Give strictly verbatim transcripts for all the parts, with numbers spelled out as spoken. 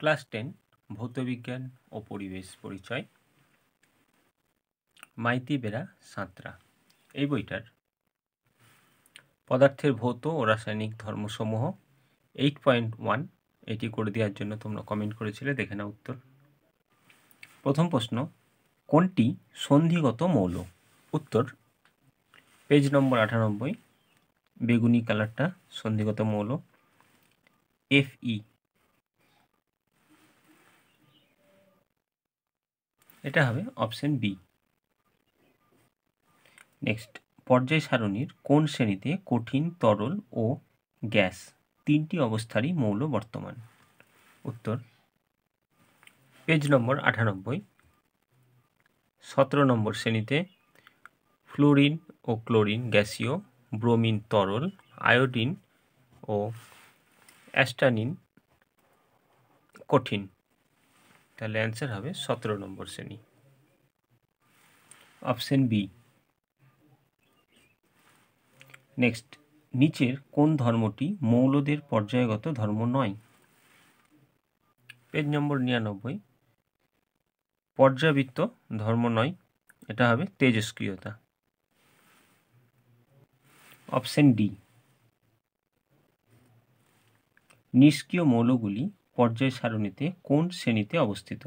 Class ten भौतविज्ञान और परिवेश परिचय माइती बेड़ा सांत्रा এই বইটার পদার্থের ভৌত ও রাসায়নিক ধর্মসমূহ এইট পয়েন্ট ওয়ান এটি করে দেওয়ার জন্য তোমরা কমেন্ট করেছিলে, দেখে নাও উত্তর। প্রথম প্রশ্ন, কোনটি সন্ধিগত মৌল? উত্তর পেজ নম্বর আটানব্বই, বেগুনি কালারটা সন্ধিগত মৌল এফই। এটা হবে অপশন বি। নেক্সট, পর্যায় সারণীর কোন শ্রেণীতে কঠিন, তরল ও গ্যাস তিনটি অবস্থারই মৌল বর্তমান? উত্তর পেজ নম্বর আটানব্বই, সতেরো নম্বর শ্রেণীতে ফ্লোরিন ও ক্লোরিন গ্যাসীয়, ব্রোমিন তরল, আয়োডিন ও অ্যাস্টানিন কঠিন। তাহলে অ্যান্সার হবে সতেরো নম্বর শ্রেণী, অপশন বি। নেক্সট, নিচের কোন ধর্মটি মৌলদের পর্যায়গত ধর্ম নয়? পেজ নম্বর নিরানব্বই, পর্যাবৃত্ত ধর্ম নয়, এটা হবে তেজস্ক্রিয়তা, অপশন ডি। নিষ্ক্রিয় মৌলগুলি পর্যায় সারণীতে কোন শ্রেণীতে অবস্থিত?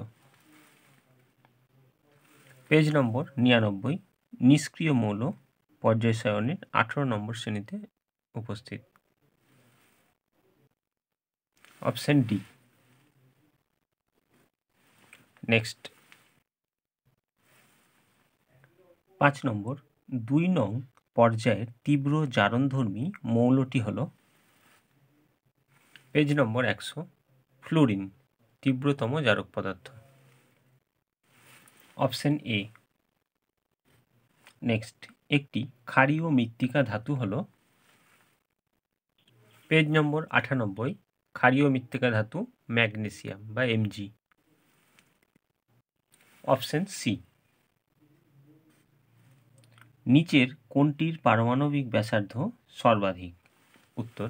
পেজ নম্বর নিরানব্বই, নিষ্ক্রিয় মৌল পর্যায় সারণীর আঠারো নম্বর শ্রেণীতে উপস্থিত, অপশন ডি। নেক্সট, পাঁচ নম্বর, দুই নং পর্যায়ের তীব্র জারণধর্মী মৌলটি হল? পেজ নম্বর একশো, ফ্লোরিন, তীব্রতম জারক পদার্থ, অপশন এ। নেক্সট, একটি ক্ষারীয় মৃত্তিকা ধাতু হল? পেজ নম্বর আটানব্বই, ক্ষারীয় মৃত্তিকা ধাতু ম্যাগনেসিয়াম বা এমজি, অপশন সি। নিচের কোনটির পারমাণবিক ব্যাসার্ধ সর্বাধিক? উত্তর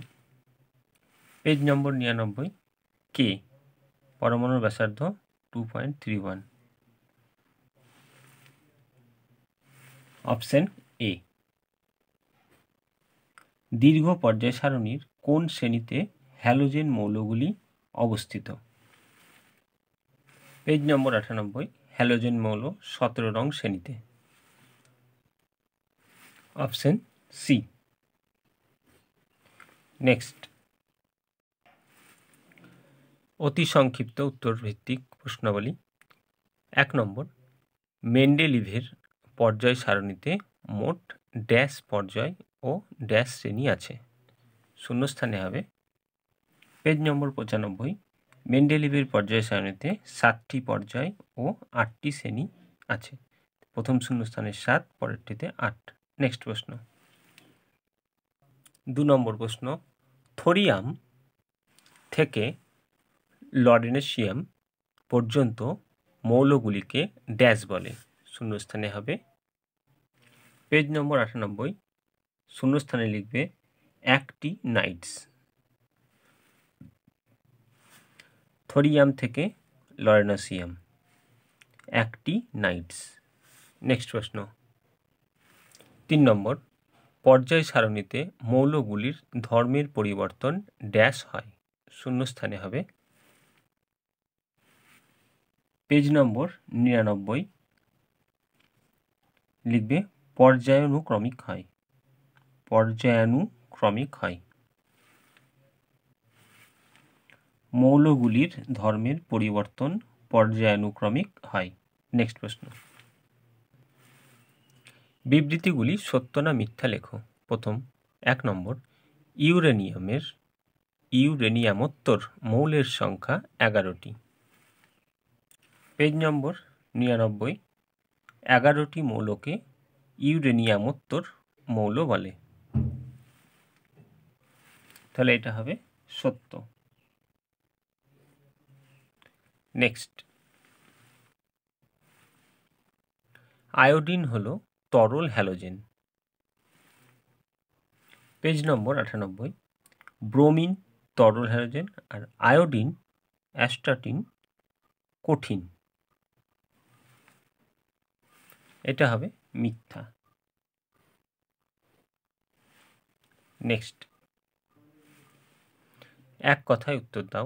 পেজ নম্বর নিরানব্বই, কে পরমাণুর ব্যাসার্ধ two point three one, option A. দীর্ঘ পর্যায় সারণীর কোন শ্রেণীতে হ্যালোজেন মৌলগুলি অবস্থিত? পেজ নম্বর আটানব্বই, হ্যালোজেন মৌল সতেরো রং শ্রেণীতে, অপশন সি। নেক্সট, অতি সংক্ষিপ্ত উত্তর ভিত্তিক প্রশ্নাবলী। এক নম্বর, মেন্ডেলিভের পর্যায় সারণীতে মোট ড্যাশ পর্যায় ও ড্যাশ শ্রেণী আছে, শূন্যস্থানে হবে? পেজ নম্বর পঁচানব্বই, মেন্ডেলিভের পর্যায় সারণীতে সাতটি পর্যায় ও আটটি শ্রেণী আছে, প্রথম শূন্যস্থানে সাত, পরেরটিতে আট। নেক্সট প্রশ্ন, দু নম্বর প্রশ্ন, থোরিয়াম থেকে লরেনেশিয়াম পর্যন্ত মৌলগুলিকে ড্যাশ বলে, শূন্যস্থানে হবে? পেজ নম্বর আটানব্বই, শূন্যস্থানে লিখবে একটি নাইটস। থোরিয়াম থেকে লরেনেশিয়াম, একটি নাইটস। নেক্সট প্রশ্ন, তিন নম্বর, পর্যায় সারণীতে মৌলগুলির ধর্মের পরিবর্তন ড্যাশ হয়, শূন্যস্থানে হবে? পেজ নম্বর নিরানব্বই, লিখবে পর্যায়ানুক্রমিক হয়, পর্যায়ানুক্রমিক হয়। মৌলগুলির ধর্মের পরিবর্তন পর্যায়ানুক্রমিক হয়। নেক্সট প্রশ্ন, বিবৃতিগুলি সত্য না মিথ্যা লেখো। প্রথম, এক নম্বর, ইউরেনিয়ামের ইউরেনিয়ামোত্তর মৌলের সংখ্যা এগারোটি। পেজ নম্বর নিরানব্বই, এগারোটি মৌলকে ইউরেনিয়ামোত্তর মৌল বলে, তাহলে এটা হবে সত্য। নেক্সট, আয়োডিন হলো তরল হ্যালোজেন। পেজ নম্বর আটানব্বই, ব্রোমিন তরল হ্যালোজেন আর আয়োডিন অ্যাস্টাটিন কঠিন, এটা হবে মিথ্যা। নেক্সট, এক কথায় উত্তর দাও।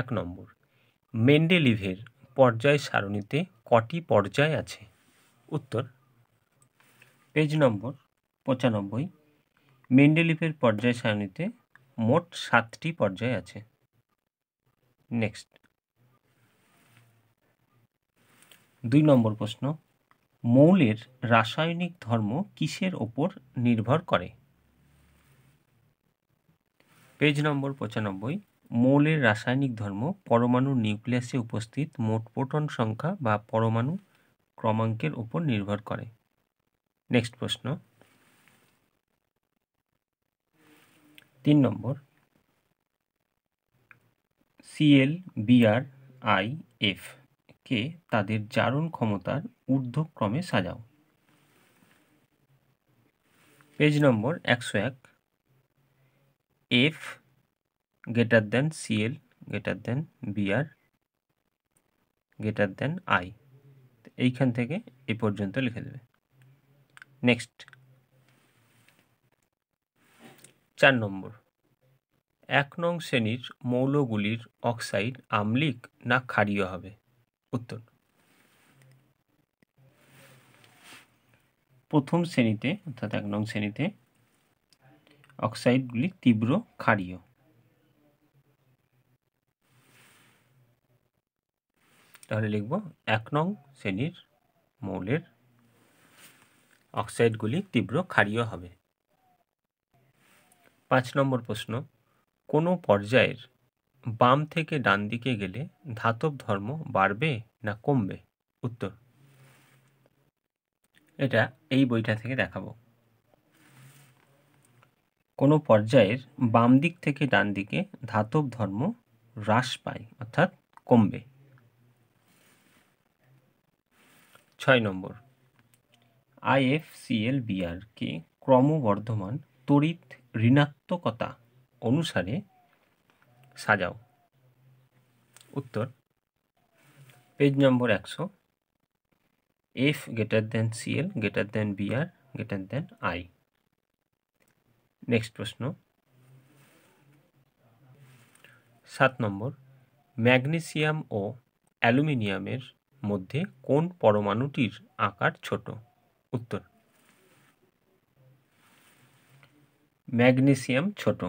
এক নম্বর, মেন্ডেলিভের পর্যায় সারণীতে কটি পর্যায় আছে? উত্তর, পেজ নম্বর পঁচানব্বই। মেন্ডেলিভের পর্যায় সারণীতে মোট সাতটি পর্যায় আছে। নেক্সট, দুই নম্বর প্রশ্ন, মৌলের রাসায়নিক ধর্ম কিসের ওপর নির্ভর করে? পেজ নম্বর পঁচানব্বই। মৌলের রাসায়নিক ধর্ম পরমাণু নিউক্লিয়াসে উপস্থিত মোট প্রোটন সংখ্যা বা পরমাণু ক্রমাঙ্কের ওপর নির্ভর করে। নেক্সট প্রশ্ন, তিন নম্বর, সিএল বিআর আই এফ কে তাদের জারণ ক্ষমতার ঊর্ধ্বক্রমে সাজাও। পেজ নম্বর একশো এক। F greater than C L greater than B R greater than I, এইখান থেকে এ পর্যন্ত লিখে দেবে। নেক্সট, চার নম্বর, এক নং শ্রেণীর মৌলগুলির অক্সাইড আম্লিক না ক্ষারীয় হবে? উত্তর, প্রথম শ্রেণীতে অর্থাৎ এক নং শ্রেণীতে অক্সাইডগুলি তীব্র ক্ষারীয়। তাহলে লিখব, এক নং শ্রেণীর মৌলের অক্সাইডগুলি তীব্র ক্ষারীয় হবে। পাঁচ নম্বর প্রশ্ন, কোনো পর্যায়ের বাম থেকে ডান দিকে গেলে ধাতব ধর্ম বাড়বে না কমবে? উত্তর, এটা এই বইটা থেকে দেখাবো। কোনো পর্যায়ের বাম দিক থেকে ডান দিকে ধাতব ধর্ম হ্রাস পায় অর্থাৎ কমবে। ছয় নম্বর, আইএফসিএল বিআর কে ক্রমবর্ধমান তড়িৎ ঋণাত্মকতা অনুসারে সাজাও। উত্তর, পেজ নম্বর একশো। F greater than C L greater than B R greater than I. Next প্রশ্ন, সাত নম্বর, ম্যাগনেসিয়াম ও অ্যালুমিনিয়ামের মধ্যে কোন পরমাণুটির আকার ছোট? উত্তর, ম্যাগনেসিয়াম ছোট।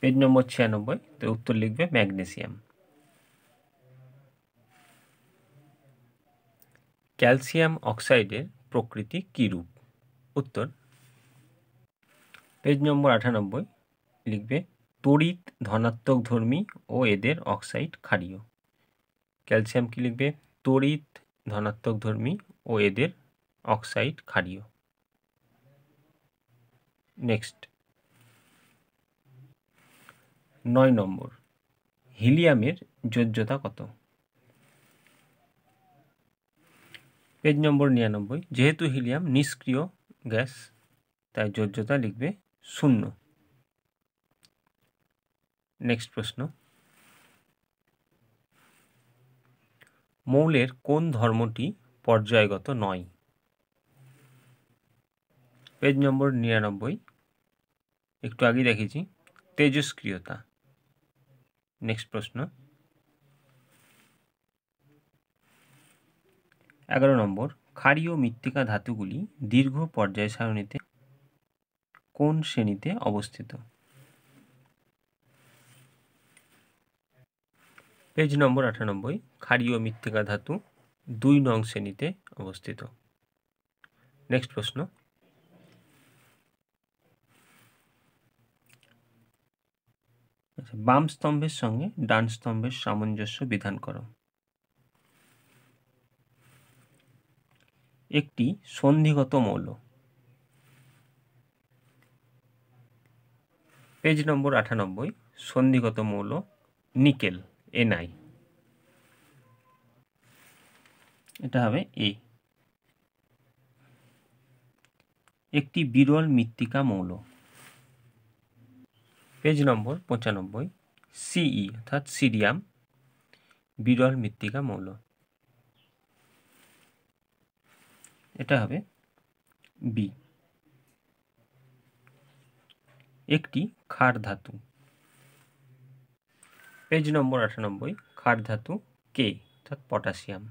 পেজ নম্বর ছিয়ানব্বই, তো উত্তর লিখবে ম্যাগনেসিয়াম। ক্যালসিয়াম অক্সাইডের প্রকৃতি কিরূপ? উত্তর, পেজ নম্বর আটানব্বই, লিখবে তড়িৎ ধনাত্মক ধর্মী ও এদের অক্সাইড ক্ষারীয়। ক্যালসিয়াম কি লিখবে? তড়িৎ ধনাত্মক ধর্মী ও এদের অক্সাইড ক্ষারীয়। নেক্সট, নয় নম্বর, হিলিয়ামের যোজ্যতা কত? পেজ নম্বর নিরানব্বই। যেহেতু হিলিয়াম নিষ্ক্রিয় গ্যাস তাই যোজ্যতা লিখবে শূন্য। নেক্সট প্রশ্ন, মৌলের কোন ধর্মটি পর্যায়গত নয়? পেজ নম্বর নিরানব্বই, একটু আগে দেখেছি, তেজস্ক্রিয়তা। নেক্সট প্রশ্ন, এগারো নম্বর, ক্ষারীয় মৃত্তিকা ধাতুগুলি দীর্ঘ পর্যায় সারণীতে কোন শ্রেণীতে অবস্থিত? পেজ নম্বর আটানব্বই। ক্ষারীয় মৃত্তিকা ধাতু দুই নং শ্রেণীতে অবস্থিত। নেক্সট প্রশ্ন, বাম স্তম্ভের সঙ্গে ডান স্তম্ভের সামঞ্জস্য বিধান করো। একটি সন্ধিগত মৌল। পেজ নম্বর আটানব্বই, সন্ধিগত মৌল নিকেল, এনআই, এটা হবে এ। একটি বিরল মৃত্তিকা মৌল। पेज नम्बर पचानब्बे सीई अर्थात सीडियाम बिरल मृत्तिका मौल एटा हबे बी। एकटी क्षार धातु पेज नम्बर अठानब्बे क्षार धातु के अर्थात पटाशियम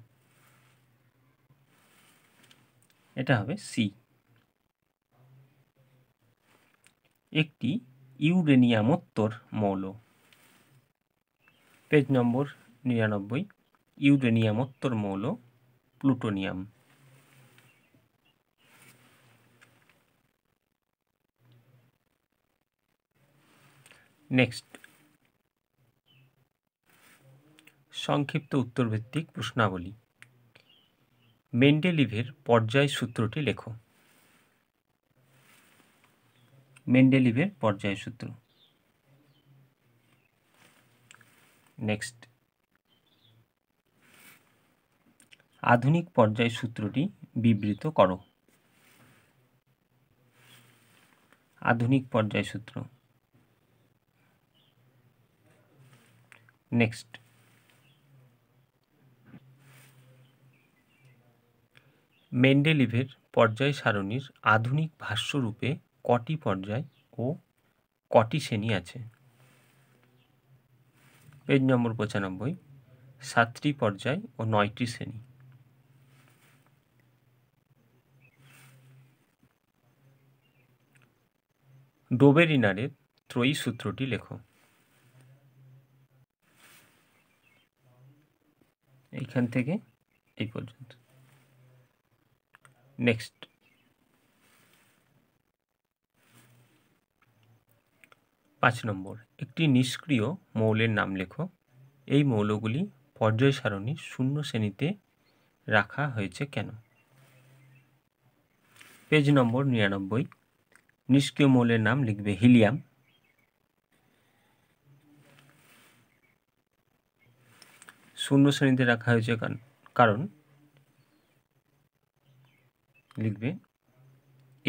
एटा हबे सी। एकटी यूरेनियमोत्तर मौल पेज नम्बर निरानब्बे यूरेनियमोत्तर मौल प्लूटोनियम नेक्स्ट संक्षिप्त उत्तर भित्तिक प्रश्नावली मेंडेलिभेर पर्याय सूत्रटी लेखो मेंडेलिभेर पर्याय सूत्र। नेक्स्ट आधुनिक पर्याय सूत्रटी विवृत करो आधुनिक पर्याय सूत्र। नेक्स्ट मेंडेलिभेर पर्याय सारणीर आधुनिक भाष्य रूपे कटी पर्याय ओ कटी श्रेणी आछे। पेज नम्बर पचानब्बे सातटी पर्याय और नयटी श्रेणी। डोबेरिनारेर त्रयी सूत्रटी लेखो एखान थेके एई पर्यन्त। नेक्स्ट पाँच नम्बर एकटी निष्क्रिय मौलेर नाम लेखो एई मौलगुली पर्याय सारणी शून्य श्रेणीते राखा हयेछे केन। पेज नम्बर निरानब्बे निष्क्रिय मौलेर नाम लिखबे हिलियम। शून्य श्रेणीते रखा हो कारण लिखबे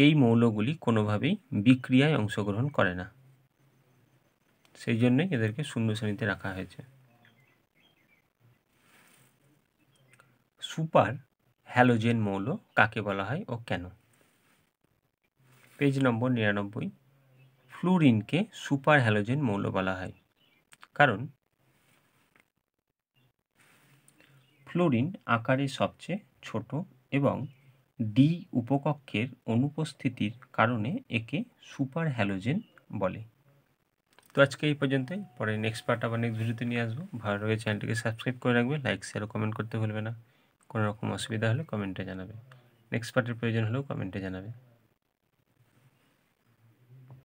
एई मौलगुली कोनोभावेई बिक्रियाय अंशग्रहण करे ना सेई जन्य एदेरके शून्य श्रेणीते रखा हयेछे। सुपार हैलोजेन मौल काके बला हय ओ केन। पेज नम्बर निरानब्बे फ्लुरिनके सुपार हैलोजेन मौल बला हय कारण फ्लोरिन आकारे सबचेये छोटो एवं डी उपकक्षेर अनुपस्थितिर कारणे एके सुपार हैलोजेन बोले। तो आज के पर्यन्तই পরে नेक्स्ट पार्ट আবার नेक्स्ट ভিডিওতে নিয়ে আসবো। ভালো লাগে চ্যানেলটিকে সাবস্ক্রাইব করে রাখবে, লাইক শেয়ার ও কমেন্ট করতে ভুলবে না। কোনো রকম অসুবিধা হলে কমেন্টে জানাবে, নেক্সট পার্টের প্রয়োজন হলেও কমেন্টে জানাবে।